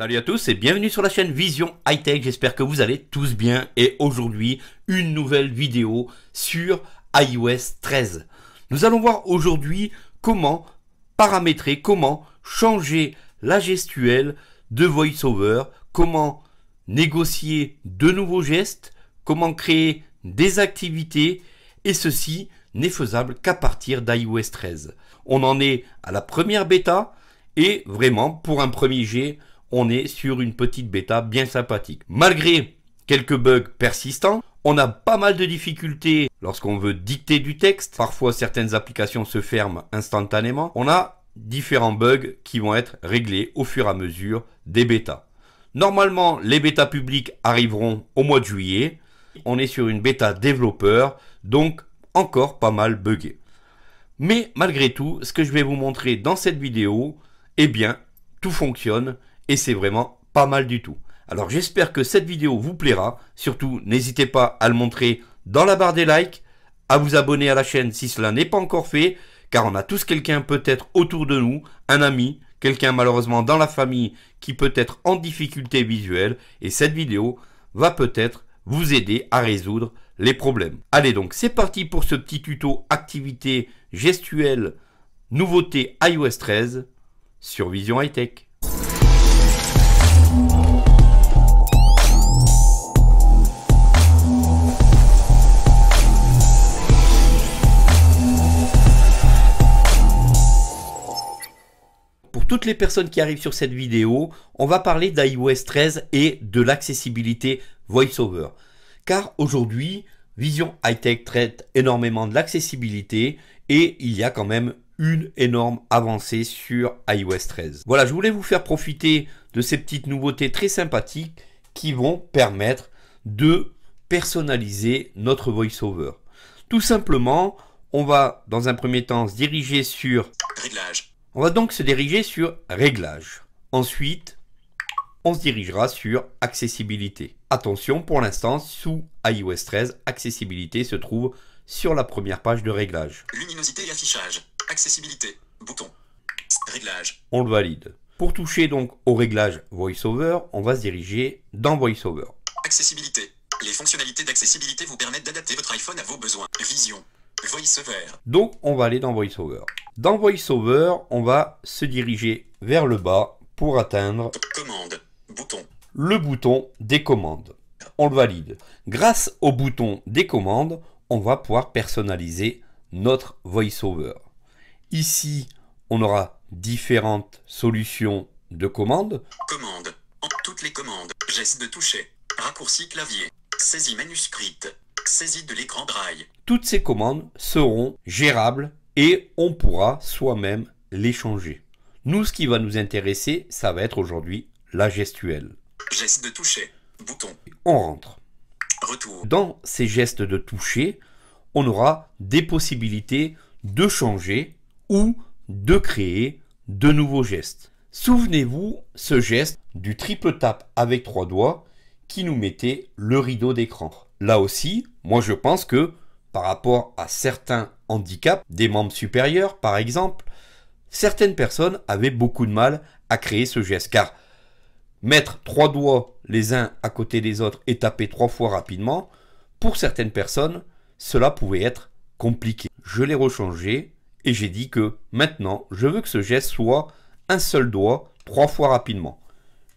Salut à tous et bienvenue sur la chaîne Vision High Tech, j'espère que vous allez tous bien et aujourd'hui une nouvelle vidéo sur iOS 13. Nous allons voir aujourd'hui comment paramétrer, comment changer la gestuelle de VoiceOver, comment négocier de nouveaux gestes, comment créer des activités et ceci n'est faisable qu'à partir d'iOS 13. On en est à la première bêta et vraiment pour un premier jet, on est sur une petite bêta bien sympathique. Malgré quelques bugs persistants, on a pas mal de difficultés lorsqu'on veut dicter du texte. Parfois, certaines applications se ferment instantanément. On a différents bugs qui vont être réglés au fur et à mesure des bêtas. Normalement, les bêtas publiques arriveront au mois de juillet. On est sur une bêta développeur, donc encore pas mal buggé. Mais malgré tout, ce que je vais vous montrer dans cette vidéo, eh bien, tout fonctionne. Et c'est vraiment pas mal du tout. Alors j'espère que cette vidéo vous plaira. Surtout, n'hésitez pas à le montrer dans la barre des likes, à vous abonner à la chaîne si cela n'est pas encore fait, car on a tous quelqu'un peut-être autour de nous, un ami, quelqu'un malheureusement dans la famille qui peut être en difficulté visuelle, et cette vidéo va peut-être vous aider à résoudre les problèmes. Allez donc, c'est parti pour ce petit tuto activité gestuelle, nouveauté iOS 13 sur Vision High Tech. Toutes les personnes qui arrivent sur cette vidéo, on va parler d'iOS 13 et de l'accessibilité VoiceOver. Car aujourd'hui, Vision High Tech traite énormément de l'accessibilité et il y a quand même une énorme avancée sur iOS 13. Voilà, je voulais vous faire profiter de ces petites nouveautés très sympathiques qui vont permettre de personnaliser notre VoiceOver. Tout simplement, on va dans un premier temps se diriger sur Réglages. On va donc se diriger sur Réglages. Ensuite, on se dirigera sur Accessibilité. Attention, pour l'instant, sous iOS 13, Accessibilité se trouve sur la première page de Réglages. Luminosité et affichage. Accessibilité. Bouton. Réglages. On le valide. Pour toucher donc au réglage VoiceOver, on va se diriger dans VoiceOver. Accessibilité. Les fonctionnalités d'accessibilité vous permettent d'adapter votre iPhone à vos besoins. Vision. VoiceOver. Donc, on va aller dans VoiceOver. Dans VoiceOver, on va se diriger vers le bas pour atteindre Commande, bouton. Le bouton des commandes. On le valide. Grâce au bouton des commandes, on va pouvoir personnaliser notre VoiceOver. Ici, on aura différentes solutions de commandes. Commande, toutes les commandes. Geste de toucher, raccourci clavier, saisie manuscrite, saisie de l'écran braille. Toutes ces commandes seront gérables et on pourra soi-même les changer. Nous, ce qui va nous intéresser, ça va être aujourd'hui la gestuelle. Geste de toucher, bouton. On rentre. Retour. Dans ces gestes de toucher, on aura des possibilités de changer ou de créer de nouveaux gestes. Souvenez-vous, ce geste du triple tap avec 3 doigts qui nous mettait le rideau d'écran. Là aussi, moi je pense que par rapport à certains handicaps, des membres supérieurs par exemple, certaines personnes avaient beaucoup de mal à créer ce geste. Car mettre 3 doigts les uns à côté des autres et taper 3 fois rapidement, pour certaines personnes, cela pouvait être compliqué. Je l'ai rechangé et j'ai dit que maintenant, je veux que ce geste soit un seul doigt 3 fois rapidement.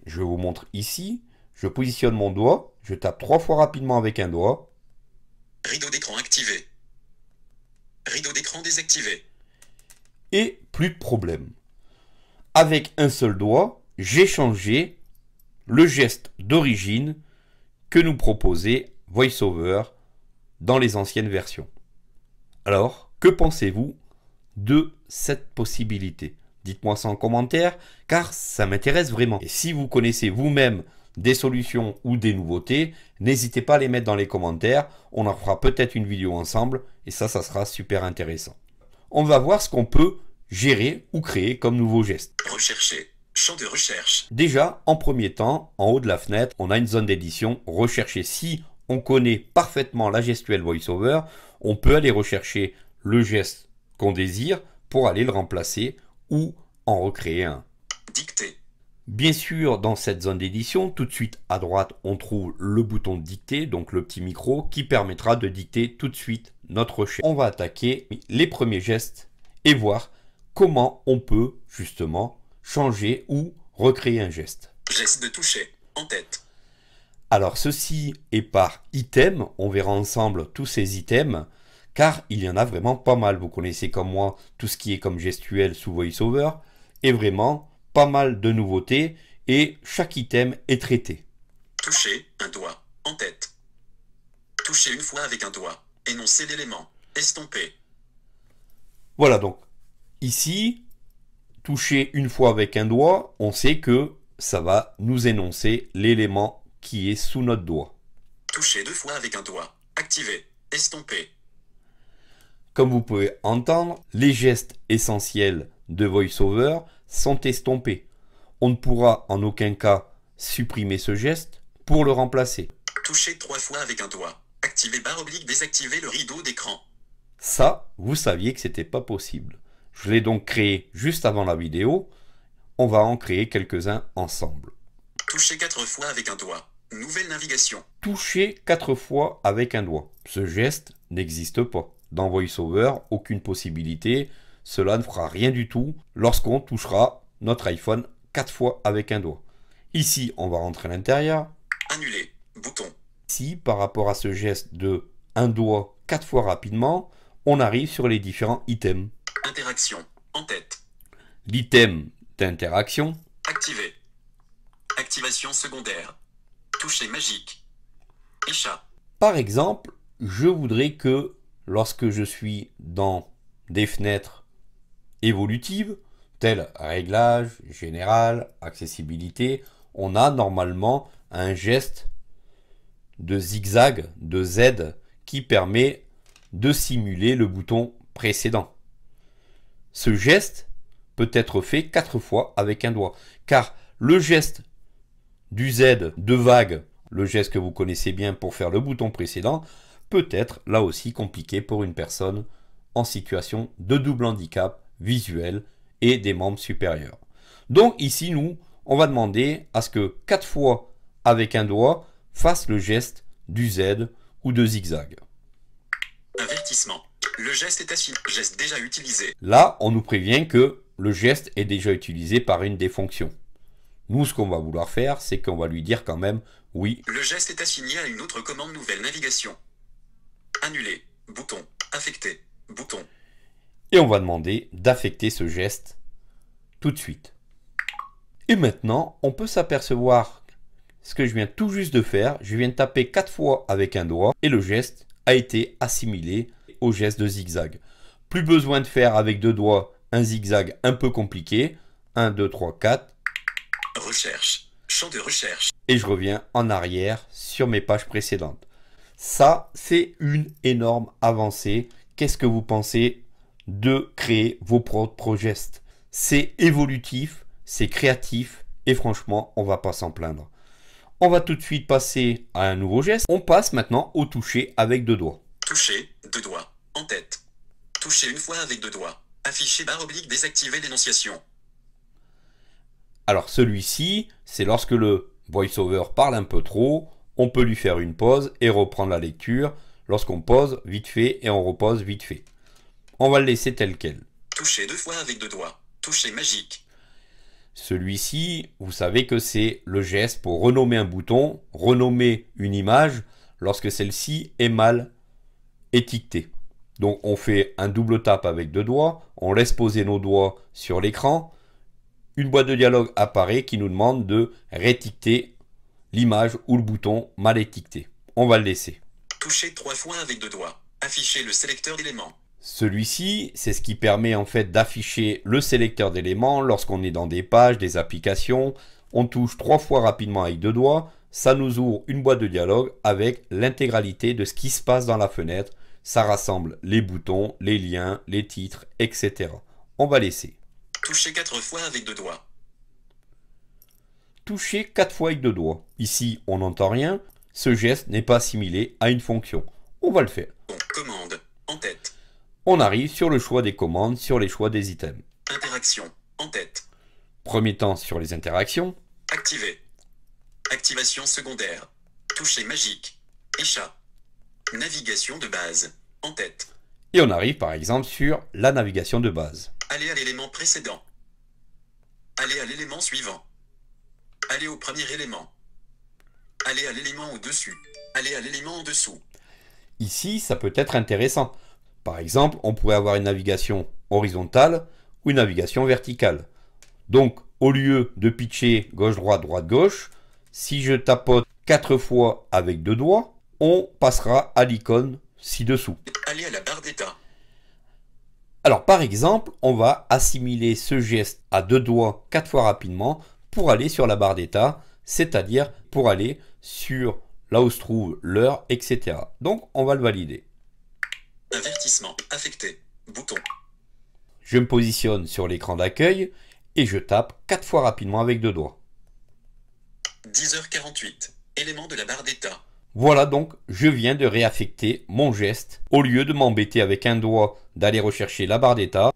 Je vous montre ici, je positionne mon doigt, je tape 3 fois rapidement avec un doigt. Rideau d'écran activé. Rideau d'écran désactivé. Et plus de problème. Avec un seul doigt, j'ai changé le geste d'origine que nous proposait VoiceOver dans les anciennes versions. Alors, que pensez-vous de cette possibilité? Dites-moi ça en commentaire, car ça m'intéresse vraiment. Et si vous connaissez vous-même des solutions ou des nouveautés, n'hésitez pas à les mettre dans les commentaires. On en fera peut-être une vidéo ensemble et ça sera super intéressant. On va voir ce qu'on peut gérer ou créer comme nouveau geste. Rechercher, champ de recherche. Déjà, en premier temps, en haut de la fenêtre, on a une zone d'édition. Rechercher. Si on connaît parfaitement la gestuelle VoiceOver, on peut aller rechercher le geste qu'on désire pour aller le remplacer ou en recréer un. Dicter. Bien sûr, dans cette zone d'édition, tout de suite à droite, on trouve le bouton de dicter, donc le petit micro qui permettra de dicter tout de suite notre recherche. On va attaquer les premiers gestes et voir comment on peut justement changer ou recréer un geste. Geste de toucher, en tête. Alors ceci est par item, on verra ensemble tous ces items, car il y en a vraiment pas mal. Vous connaissez comme moi tout ce qui est comme gestuel sous VoiceOver, et vraiment pas mal de nouveautés, et chaque item est traité. Toucher un doigt, en tête. Toucher une fois avec un doigt, énoncer l'élément, estomper. Voilà, donc ici, toucher une fois avec un doigt, on sait que ça va nous énoncer l'élément qui est sous notre doigt. Toucher deux fois avec un doigt, activer, estomper. Comme vous pouvez entendre, les gestes essentiels de VoiceOver sont estompés. On ne pourra en aucun cas supprimer ce geste pour le remplacer. Toucher trois fois avec un doigt. Activer / désactiver le rideau d'écran. Ça, vous saviez que c'était pas possible. Je l'ai donc créé juste avant la vidéo. On va en créer quelques-uns ensemble. Toucher quatre fois avec un doigt. Nouvelle navigation. Toucher quatre fois avec un doigt. Ce geste n'existe pas. Dans VoiceOver, aucune possibilité. Cela ne fera rien du tout lorsqu'on touchera notre iPhone 4 fois avec un doigt. Ici, on va rentrer à l'intérieur. Annuler, bouton. Ici, par rapport à ce geste de un doigt 4 fois rapidement, on arrive sur les différents items. Interaction, en tête. L'item d'interaction. Activer. Activation secondaire. Toucher magique. Échat. Par exemple, je voudrais que lorsque je suis dans des fenêtres évolutives, telles réglage, général, accessibilité, on a normalement un geste de zigzag, de Z, qui permet de simuler le bouton précédent. Ce geste peut être fait 4 fois avec un doigt, car le geste du Z de vague, le geste que vous connaissez bien pour faire le bouton précédent, peut être là aussi compliqué pour une personne en situation de double handicap visuel et des membres supérieurs. Donc ici, nous, on va demander à ce que 4 fois avec un doigt fasse le geste du Z ou de zigzag. Avertissement. Le geste est assigné. Geste déjà utilisé. Là, on nous prévient que le geste est déjà utilisé par une des fonctions. Nous, ce qu'on va vouloir faire, c'est qu'on va lui dire quand même oui. Le geste est assigné à une autre commande nouvelle navigation. Annuler. Bouton. Affecter. Bouton. Et on va demander d'affecter ce geste tout de suite. Et maintenant, on peut s'apercevoir ce que je viens tout juste de faire. Je viens de taper 4 fois avec un doigt et le geste a été assimilé au geste de zigzag. Plus besoin de faire avec 2 doigts un zigzag un peu compliqué. 1, 2, 3, 4. Recherche. Champ de recherche. Et je reviens en arrière sur mes pages précédentes. Ça, c'est une énorme avancée. Qu'est-ce que vous pensez de créer vos propres gestes? C'est évolutif, c'est créatif et franchement, on va pas s'en plaindre. On va tout de suite passer à un nouveau geste. On passe maintenant au toucher avec 2 doigts. Toucher, 2 doigts, en tête. Toucher une fois avec 2 doigts. Afficher / désactiver l'énonciation. Alors celui-ci, c'est lorsque le voice-over parle un peu trop, on peut lui faire une pause et reprendre la lecture lorsqu'on pose vite fait et on repose vite fait. On va le laisser tel quel. Toucher 2 fois avec 2 doigts. Toucher magique. Celui-ci, vous savez que c'est le geste pour renommer un bouton, renommer une image, lorsque celle-ci est mal étiquetée. Donc on fait un double tap avec 2 doigts, on laisse poser nos doigts sur l'écran. Une boîte de dialogue apparaît qui nous demande de réétiqueter l'image ou le bouton mal étiqueté. On va le laisser. Toucher 3 fois avec 2 doigts. Afficher le sélecteur d'éléments. Celui-ci, c'est ce qui permet en fait d'afficher le sélecteur d'éléments lorsqu'on est dans des pages, des applications. On touche 3 fois rapidement avec 2 doigts. Ça nous ouvre une boîte de dialogue avec l'intégralité de ce qui se passe dans la fenêtre. Ça rassemble les boutons, les liens, les titres, etc. On va laisser. Toucher 4 fois avec 2 doigts. Toucher 4 fois avec 2 doigts. Ici, on n'entend rien. Ce geste n'est pas assimilé à une fonction. On va le faire. Commande en tête. On arrive sur le choix des commandes, sur les choix des items. Interaction, en tête. Premier temps sur les interactions. Activer. Activation secondaire. Toucher magique. Échat. Navigation de base. En tête. Et on arrive par exemple sur la navigation de base. Aller à l'élément précédent. Aller à l'élément suivant. Aller au premier élément. Aller à l'élément au-dessus. Aller à l'élément en-dessous. Ici, ça peut être intéressant. Par exemple, on pourrait avoir une navigation horizontale ou une navigation verticale. Donc, au lieu de pitcher gauche-droite, droite-gauche, si je tapote 4 fois avec 2 doigts, on passera à l'icône ci-dessous. Aller à la barre d'état. Alors, par exemple, on va assimiler ce geste à 2 doigts 4 fois rapidement pour aller sur la barre d'état, c'est-à-dire pour aller sur là où se trouve l'heure, etc. Donc, on va le valider. Avertissement affecté. Bouton. Je me positionne sur l'écran d'accueil et je tape 4 fois rapidement avec 2 doigts. 10h48. Élément de la barre d'état. Voilà, donc je viens de réaffecter mon geste. Au lieu de m'embêter avec un doigt d'aller rechercher la barre d'état.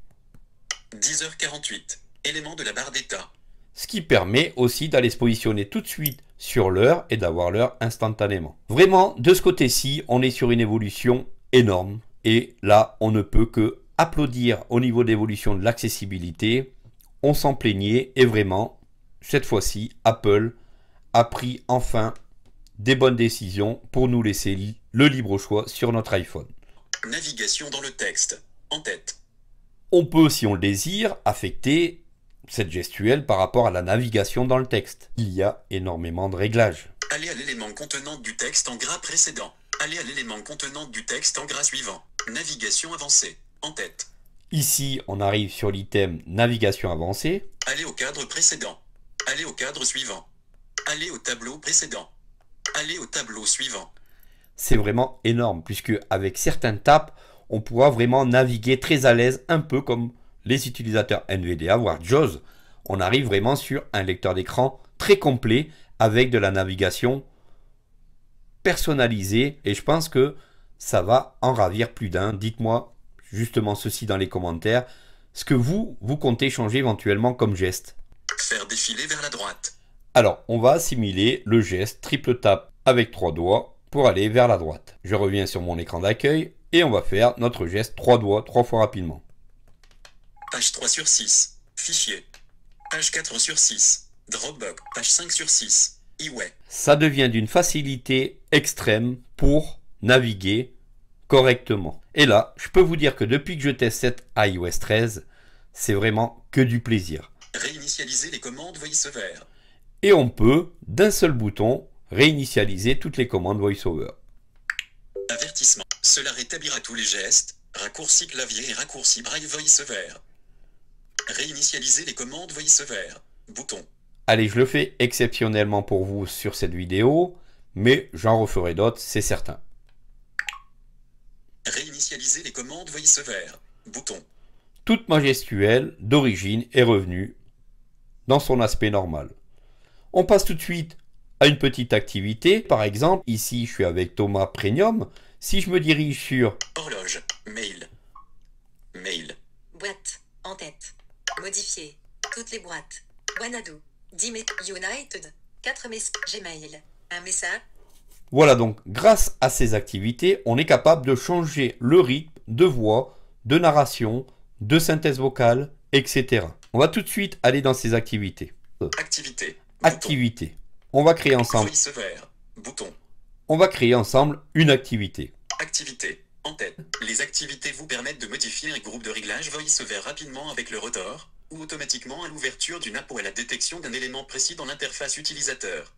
10h48. Élément de la barre d'état. Ce qui permet aussi d'aller se positionner tout de suite sur l'heure et d'avoir l'heure instantanément. Vraiment, de ce côté-ci, on est sur une évolution énorme. Et là, on ne peut que applaudir au niveau d'évolution de l'accessibilité. On s'en plaignait et vraiment, cette fois-ci, Apple a pris enfin des bonnes décisions pour nous laisser le libre choix sur notre iPhone. Navigation dans le texte, en tête. On peut, si on le désire, affecter cette gestuelle par rapport à la navigation dans le texte. Il y a énormément de réglages. Aller à l'élément contenant du texte en gras précédent. Aller à l'élément contenant du texte en gras suivant. Navigation avancée, en tête. Ici, on arrive sur l'item navigation avancée. Aller au cadre précédent. Aller au cadre suivant. Aller au tableau précédent. Aller au tableau suivant. C'est vraiment énorme, puisque avec certaines tapes, on pourra vraiment naviguer très à l'aise, un peu comme les utilisateurs NVDA, voire JAWS. On arrive vraiment sur un lecteur d'écran très complet, avec de la navigation personnalisée, et je pense que ça va en ravir plus d'un. Dites-moi justement ceci dans les commentaires, ce que vous comptez changer éventuellement comme geste. Faire défiler vers la droite. Alors, on va assimiler le geste triple tape avec 3 doigts pour aller vers la droite. Je reviens sur mon écran d'accueil et on va faire notre geste 3 doigts 3 fois rapidement. Page 3 sur 6, fichier. Page 4 sur 6, Dropbox. Page 5 sur 6, iWay. Ça devient d'une facilité extrême pour naviguer correctement. Et là, je peux vous dire que depuis que je teste cette iOS 13, c'est vraiment que du plaisir. Réinitialiser les commandes VoiceOver. Et on peut, d'un seul bouton, réinitialiser toutes les commandes VoiceOver. Avertissement. Cela rétablira tous les gestes, raccourcis clavier et raccourcis braille VoiceOver. Réinitialiser les commandes VoiceOver. Bouton. Allez, je le fais exceptionnellement pour vous sur cette vidéo, mais j'en referai d'autres, c'est certain. Réinitialiser les commandes VoiceOver. Bouton. Toute ma gestuelle d'origine est revenue dans son aspect normal. On passe tout de suite à une petite activité. Par exemple, ici, je suis avec Thomas Premium. Si je me dirige sur horloge, mail, boîte, en tête, modifier, toutes les boîtes, Wanado, United, 4 messages, Gmail, un message. Voilà, donc grâce à ces activités, on est capable de changer le rythme de voix, de narration, de synthèse vocale, etc. On va tout de suite aller dans ces activités. Activité. On va créer ensemble. Bouton. On va créer ensemble une activité. Activité. En tête. Les activités vous permettent de modifier un groupe de réglages VoiceOver rapidement avec le rotor ou automatiquement à l'ouverture d'une app ou à la détection d'un élément précis dans l'interface utilisateur.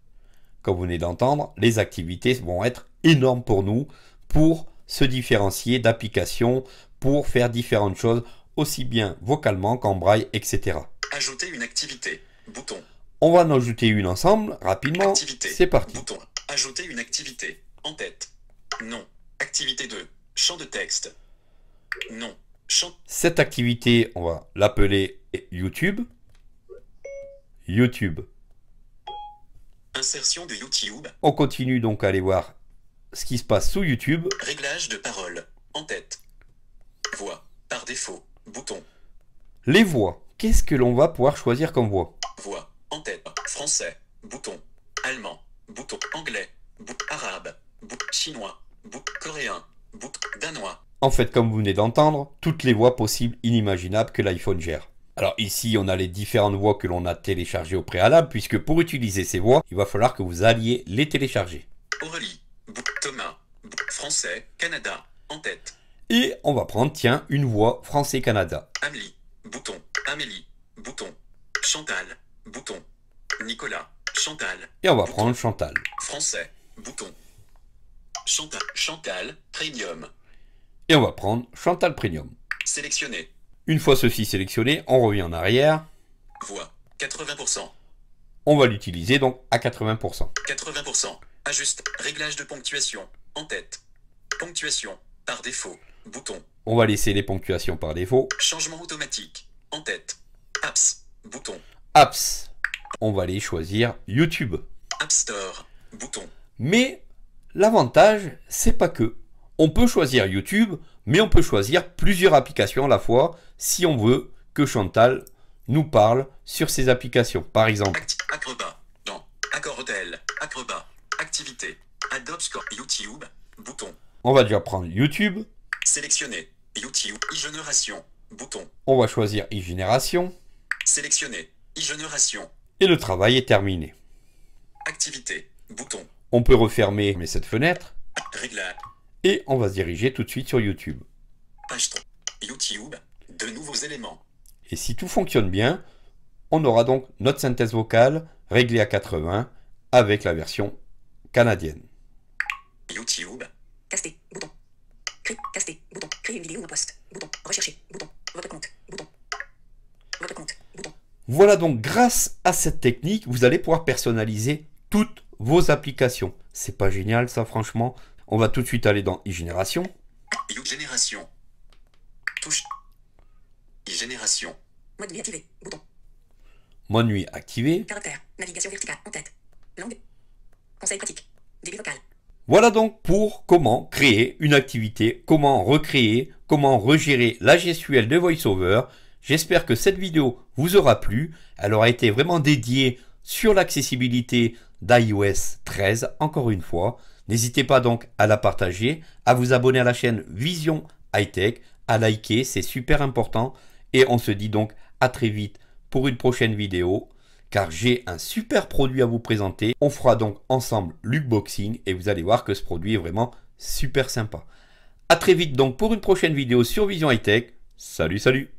Comme vous venez d'entendre, les activités vont être énormes pour nous, pour se différencier d'applications, pour faire différentes choses, aussi bien vocalement qu'en braille, etc. Ajouter une activité. Bouton. On va en ajouter une ensemble, rapidement. C'est parti. Bouton. Ajouter une activité. En tête. Non. Activité 2. Champ de texte. Non. Champ. Cette activité, on va l'appeler YouTube. Insertion de YouTube. On continue donc à aller voir ce qui se passe sous YouTube. Réglage de parole. En tête. Voix. Par défaut. Bouton. Les voix. Qu'est-ce que l'on va pouvoir choisir comme voix? Voix. En tête. Français. bouton, allemand, bouton, anglais, bouton, arabe, bouton, chinois, bouton, coréen, bouton, danois. En fait, comme vous venez d'entendre, toutes les voix possibles inimaginables que l'iPhone gère. Alors ici, on a les différentes voix que l'on a téléchargées au préalable, puisque pour utiliser ces voix, il va falloir que vous alliez les télécharger. Aurélie, Thomas, français, Canada, en tête. Et on va prendre, tiens, une voix français Canada. Amélie, bouton, Amélie, bouton, Chantal, bouton, Nicolas, Chantal. Et on va prendre Chantal. Français, bouton, Chantal, Chantal, Premium. Et on va prendre Chantal Premium. Sélectionné. Une fois ceci sélectionné, on revient en arrière. Voix, 80%. On va l'utiliser donc à 80%. 80%. Ajuste, réglage de ponctuation, en tête. Ponctuation, par défaut, bouton. On va laisser les ponctuations par défaut. Changement automatique, en tête. Apps, bouton. Apps. On va aller choisir YouTube. App Store, bouton. Mais l'avantage, c'est pas que. On peut choisir YouTube, mais on peut choisir plusieurs applications à la fois si on veut que Chantal nous parle sur ces applications. Par exemple, Acrobat, dans Accord Hotel, Acrobat, Activité, Adobe Score, YouTube, bouton. On va déjà prendre YouTube. Sélectionner YouTube, iGénération, bouton. On va choisir iGénération. Sélectionner iGénération. Et le travail est terminé. Activité, bouton. On peut refermer cette fenêtre. Réglage. Et on va se diriger tout de suite sur YouTube. Page 3. YouTube, de nouveaux éléments. Et si tout fonctionne bien, on aura donc notre synthèse vocale réglée à 80 avec la version canadienne. YouTube. Caster, bouton. Caster, bouton. Créer une vidéo ou post. Bouton. Rechercher, bouton. Votre compte, bouton. Votre compte, bouton. Voilà donc, grâce à cette technique, vous allez pouvoir personnaliser toutes vos applications. C'est pas génial ça, franchement. On va tout de suite aller dans iGénération. iGénération. Touche. iGénération. Mode nuit activé. Bouton. Mode nuit activé. Caractère. Navigation verticale. En tête. Langue. Conseil pratique. Début vocal. Voilà donc pour comment créer une activité, comment recréer, comment regérer la gestuelle de VoiceOver. J'espère que cette vidéo vous aura plu. Elle aura été vraiment dédiée sur l'accessibilité d'iOS 13, encore une fois. N'hésitez pas donc à la partager, à vous abonner à la chaîne Vision High Tech, à liker, c'est super important. Et on se dit donc à très vite pour une prochaine vidéo, car j'ai un super produit à vous présenter. On fera donc ensemble l'unboxing et vous allez voir que ce produit est vraiment super sympa. À très vite donc pour une prochaine vidéo sur Vision High Tech. Salut, salut!